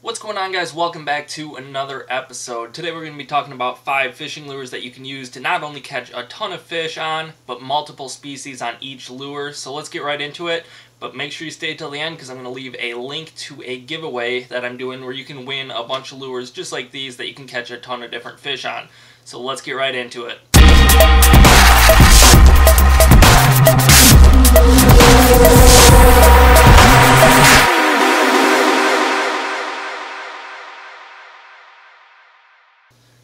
What's going on, guys? Welcome back to another episode. Today we're going to be talking about 5 fishing lures that you can use to not only catch a ton of fish on, but multiple species on each lure. So let's get right into it, but make sure you stay till the end because I'm going to leave a link to a giveaway that I'm doing where you can win a bunch of lures just like these that you can catch a ton of different fish on. So let's get right into it.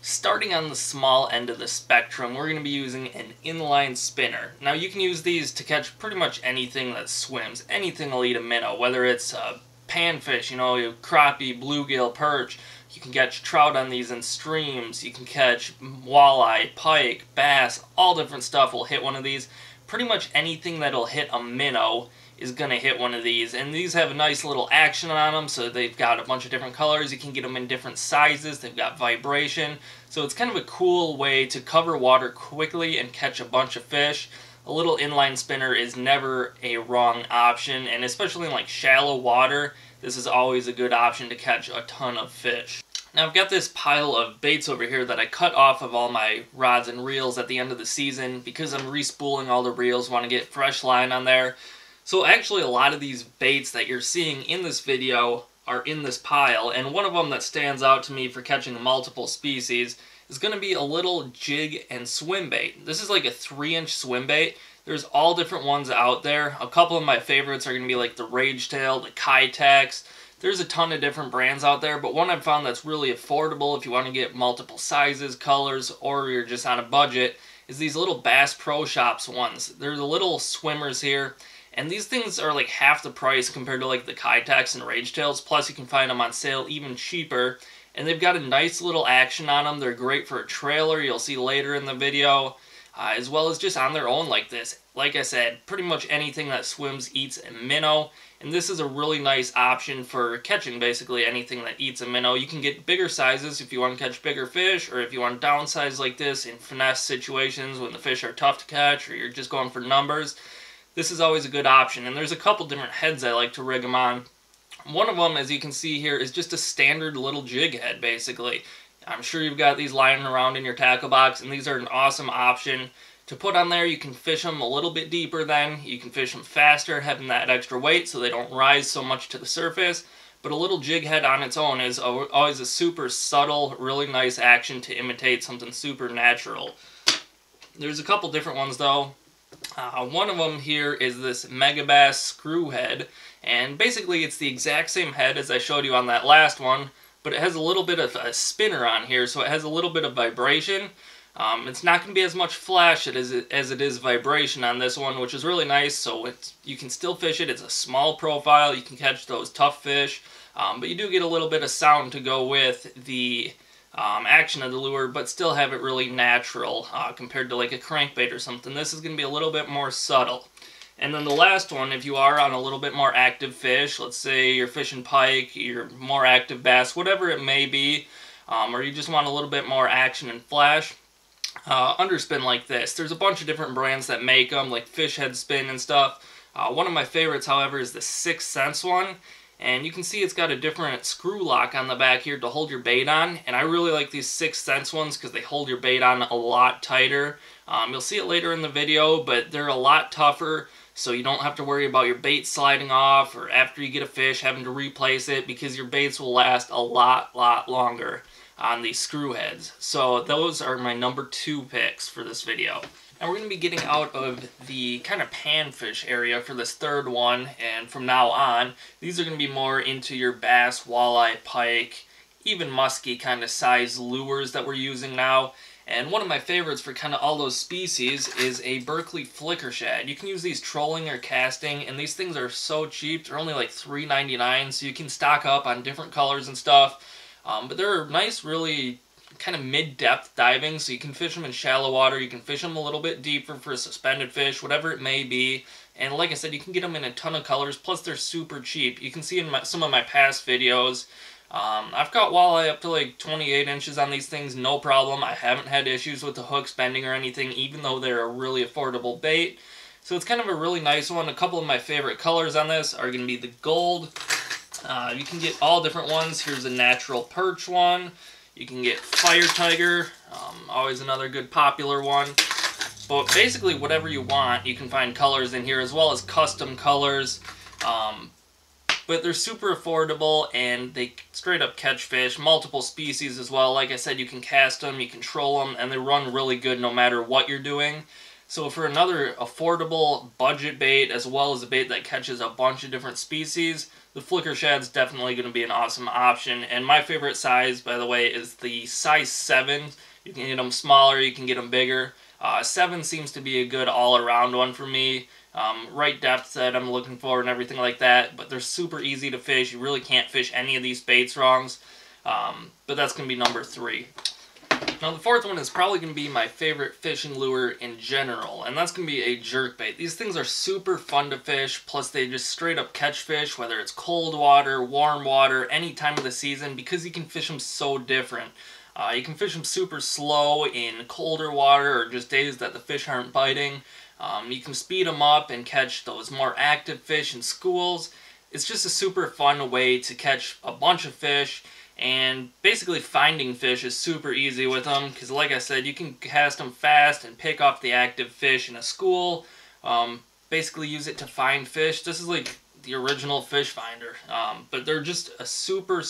Starting on the small end of the spectrum, we're going to be using an inline spinner. Now you can use these to catch pretty much anything that swims, anything that'll eat a minnow, whether it's panfish, you know, crappie, bluegill, perch. You can catch trout on these in streams, you can catch walleye, pike, bass, all different stuff will hit one of these. Pretty much anything that'll hit a minnow is going to hit one of these, and these have a nice little action on them, so they've got a bunch of different colors. You can get them in different sizes, they've got vibration, so it's kind of a cool way to cover water quickly and catch a bunch of fish. A little inline spinner is never a wrong option, and especially in like shallow water, this is always a good option to catch a ton of fish. Now I've got this pile of baits over here that I cut off of all my rods and reels at the end of the season because I'm re-spooling all the reels, want to get fresh line on there. So actually a lot of these baits that you're seeing in this video are in this pile, and one of them that stands out to me for catching multiple species is going to be a little jig and swim bait. This is like a 3-inch swim bait. There's all different ones out there. A couple of my favorites are going to be like the Rage Tail, the Keitech. There's a ton of different brands out there, but one I've found that's really affordable if you want to get multiple sizes, colors, or you're just on a budget is these little Bass Pro Shops ones. They're the little swimmers here. And these things are like half the price compared to like the Keitech and Rage Tails. Plus you can find them on sale even cheaper. And they've got a nice little action on them. They're great for a trailer, you'll see later in the video. As well as just on their own like this. Like I said, pretty much anything that swims eats a minnow. And this is a really nice option for catching basically anything that eats a minnow. You can get bigger sizes if you want to catch bigger fish, or if you want to downsize like this in finesse situations when the fish are tough to catch or you're just going for numbers. This is always a good option, and there's a couple different heads I like to rig them on. One of them, as you can see here, is just a standard little jig head, basically. I'm sure you've got these lying around in your tackle box, and these are an awesome option to put on there. You can fish them a little bit deeper then, you can fish them faster, having that extra weight so they don't rise so much to the surface. But a little jig head on its own is always a super subtle, really nice action to imitate something super natural. There's a couple different ones though. One of them here is this Megabass screw head, and basically it's the exact same head as I showed you on that last one, but it has a little bit of a spinner on here, so it has a little bit of vibration. It's not going to be as much flash as it is vibration on this one, which is really nice, so you can still fish it. It's a small profile, you can catch those tough fish, but you do get a little bit of sound to go with the action of the lure, but still have it really natural compared to like a crankbait or something. This is going to be a little bit more subtle. And then the last one, if you are on a little bit more active fish, let's say you're fishing pike, you're more active bass, whatever it may be, or you just want a little bit more action and flash, underspin like this. There's a bunch of different brands that make them, like Fish Head Spin and stuff. One of my favorites, however, is the Sixth Sense one. And you can see it's got a different screw lock on the back here to hold your bait on. And I really like these Sixth Sense ones because they hold your bait on a lot tighter. You'll see it later in the video, but they're a lot tougher. So you don't have to worry about your bait sliding off or after you get a fish having to replace it, because your baits will last a lot longer on these screw heads. So those are my number 2 picks for this video. Now we're going to be getting out of the kind of panfish area for this third one, and from now on, these are going to be more into your bass, walleye, pike, even musky kind of size lures that we're using now. And one of my favorites for kind of all those species is a Berkeley Flicker Shad. You can use these trolling or casting, and these things are so cheap. They're only like $3.99, so you can stock up on different colors and stuff. But they're nice, really kind of mid-depth diving, so you can fish them in shallow water, you can fish them a little bit deeper for suspended fish, whatever it may be. And like I said, you can get them in a ton of colors, plus they're super cheap. You can see in some of my past videos, I've caught walleye up to like 28 inches on these things, no problem. I haven't had issues with the hooks bending or anything, even though they're a really affordable bait. So it's kind of a really nice one. A couple of my favorite colors on this are going to be the gold You can get all different ones. Here's a natural perch one. You can get fire tiger, always another good popular one. But basically whatever you want, you can find colors in here as well as custom colors. But they're super affordable and they straight up catch fish, multiple species as well. Like I said, you can cast them, you control them, and they run really good no matter what you're doing. So for another affordable budget bait, as well as a bait that catches a bunch of different species, the Flicker Shad's definitely going to be an awesome option. And my favorite size, by the way, is the size 7. You can get them smaller, you can get them bigger. 7 seems to be a good all-around one for me. Right depth that I'm looking for and everything like that, but they're super easy to fish. You really can't fish any of these baits wrong, but that's going to be number 3. Now the 4th one is probably going to be my favorite fishing lure in general, and that's going to be a jerkbait. These things are super fun to fish, plus they just straight up catch fish, whether it's cold water, warm water, any time of the season, because you can fish them so different. You can fish them super slow in colder water or just days that the fish aren't biting. You can speed them up and catch those more active fish in schools. It's just a super fun way to catch a bunch of fish, and basically finding fish is super easy with them because, like I said, you can cast them fast and pick off the active fish in a school. Basically use it to find fish. This is like the original fish finder, but they're just a super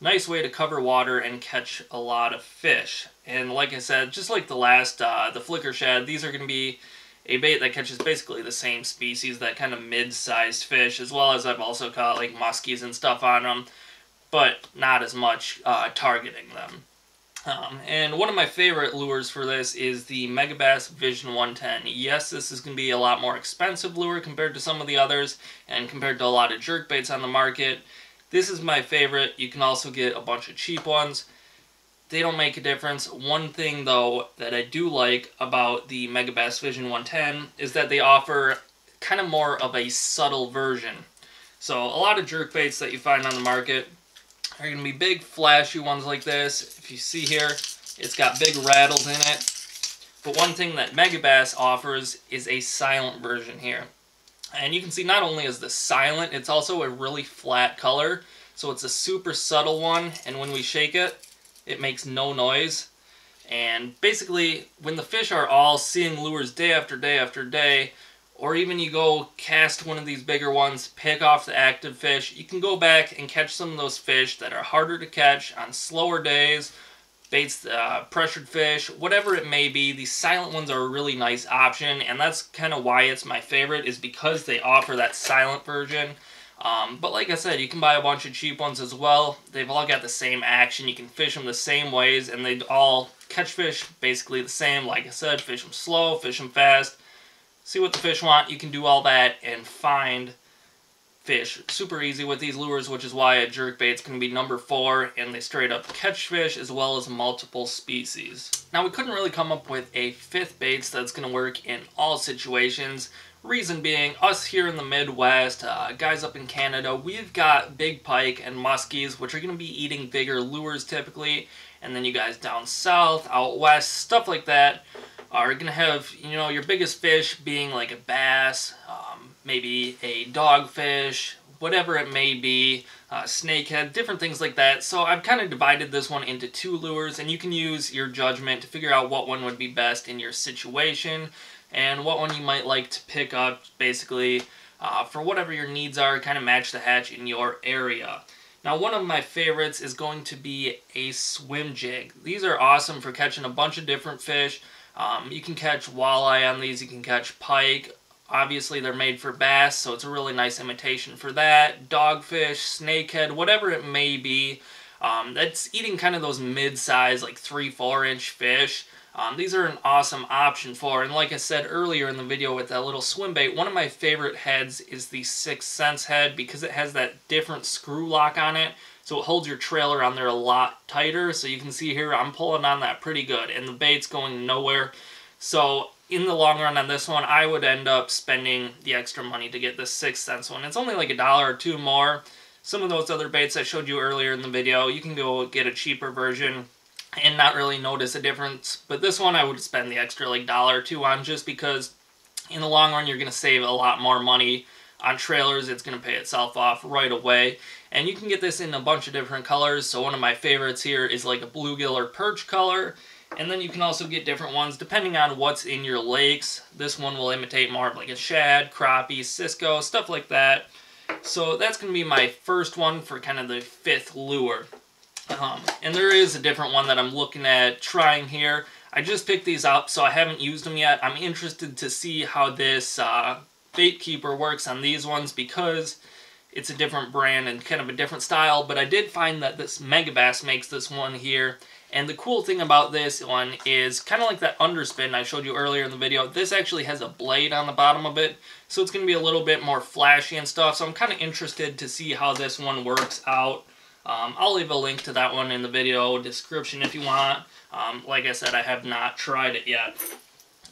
nice way to cover water and catch a lot of fish. And like I said, just like the last, the Flicker Shad, these are going to be a bait that catches basically the same species, that kind of mid-sized fish, as well as I've also caught like muskies and stuff on them, but not as much targeting them. And one of my favorite lures for this is the Megabass Vision 110. Yes, this is going to be a lot more expensive lure compared to some of the others, and compared to a lot of jerkbaits on the market. This is my favorite. You can also get a bunch of cheap ones. They don't make a difference. One thing, though, that I do like about the Megabass Vision 110 is that they offer kind of more of a subtle version. So a lot of jerkbaits that you find on the market are going to be big, flashy ones like this. If you see here, it's got big rattles in it. But one thing that Megabass offers is a silent version here. And you can see not only is this silent, it's also a really flat color. So it's a super subtle one, and when we shake it, it makes no noise. And basically, when the fish are all seeing lures day after day after day, or even you go cast one of these bigger ones, pick off the active fish, you can go back and catch some of those fish that are harder to catch on slower days, baits, pressured fish, whatever it may be. These silent ones are a really nice option, and that's kind of why it's my favorite, is because they offer that silent version. But like I said, you can buy a bunch of cheap ones as well. They've all got the same action. You can fish them the same ways, and they all catch fish basically the same. Like I said, fish them slow, fish them fast, see what the fish want. You can do all that and find fish super easy with these lures, which is why a jerkbait's going to be number 4, and they straight up catch fish as well as multiple species. Now, we couldn't really come up with a 5th bait that's going to work in all situations. Reason being, us here in the Midwest, guys up in Canada, we've got big pike and muskies, which are going to be eating bigger lures typically, and then you guys down south, out west, stuff like that, are going to have, you know, your biggest fish being like a bass, maybe a dogfish, whatever it may be, snakehead, different things like that. So I've kind of divided this one into 2 lures, and you can use your judgment to figure out what one would be best in your situation and what one you might like to pick up, basically, for whatever your needs are, kind of match the hatch in your area. Now, one of my favorites is going to be a swim jig. These are awesome for catching a bunch of different fish. You can catch walleye on these, you can catch pike. Obviously, they're made for bass, so it's a really nice imitation for that. Dogfish, snakehead, whatever it may be. That's eating kind of those mid-size, like 3-4-inch fish. These are an awesome option for, and like I said earlier in the video with that little swim bait, one of my favorite heads is the Sixth Sense head because it has that different screw lock on it, so it holds your trailer on there a lot tighter. So you can see here, I'm pulling on that pretty good, and the bait's going nowhere. So in the long run on this one, I would end up spending the extra money to get the Sixth Sense one. It's only like $1 or $2 more. Some of those other baits I showed you earlier in the video, you can go get a cheaper version and not really notice a difference. But this one I would spend the extra like $1 or $2 on, just because in the long run you're going to save a lot more money On trailers, it's going to pay itself off right away. And you can get this in a bunch of different colors. So one of my favorites here is like a bluegill or perch color. And then you can also get different ones depending on what's in your lakes. This one will imitate more of like a shad, crappie, cisco, stuff like that. So that's going to be my first one for kind of the fifth lure. And there is a different one that I'm looking at trying here. I just picked these up, so I haven't used them yet. I'm interested to see how this bait keeper works on these ones because it's a different brand and kind of a different style. But I did find that this Megabass makes this one here. And the cool thing about this one is kind of like that underspin I showed you earlier in the video. This actually has a blade on the bottom of it, so it's going to be a little bit more flashy and stuff. So I'm kind of interested to see how this one works out. I'll leave a link to that one in the video description if you want. Like I said, I have not tried it yet.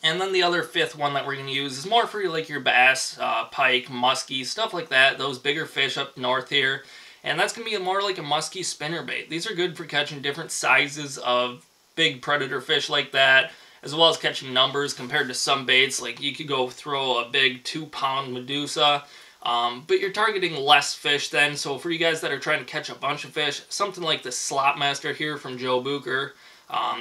And then the other fifth one that we're going to use is more for like your bass, pike, muskie, stuff like that. Those bigger fish up north here. And that's going to be more like a musky spinnerbait. These are good for catching different sizes of big predator fish like that, as well as catching numbers compared to some baits. Like you could go throw a big 2-pound Medusa, but you're targeting less fish then. So for you guys that are trying to catch a bunch of fish, something like the Slopmaster here from Joe Bucher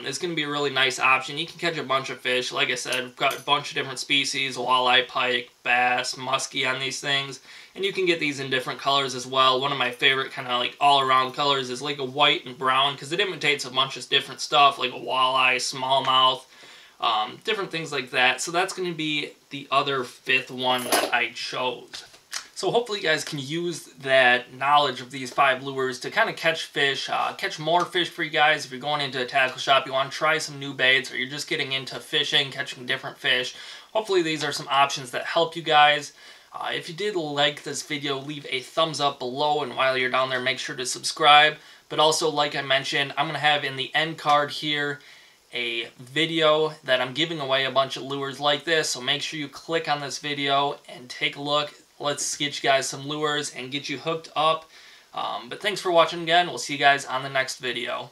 is going to be a really nice option. You can catch a bunch of fish. Like I said, we've got a bunch of different species, walleye, pike, bass, muskie on these things. And you can get these in different colors as well. One of my favorite kind of like all-around colors is like a white and brown because it imitates a bunch of different stuff like a walleye, smallmouth, different things like that. So that's going to be the other fifth one that I chose. So hopefully you guys can use that knowledge of these 5 lures to kind of catch fish, catch more fish for you guys. If you're going into a tackle shop, you want to try some new baits, or you're just getting into fishing, catching different fish. Hopefully these are some options that help you guys. If you did like this video, leave a thumbs up below, and while you're down there, make sure to subscribe. But also, like I mentioned, I'm going to have in the end card here a video that I'm giving away a bunch of lures like this, so make sure you click on this video and take a look. Let's get you guys some lures and get you hooked up. But thanks for watching again. We'll see you guys on the next video.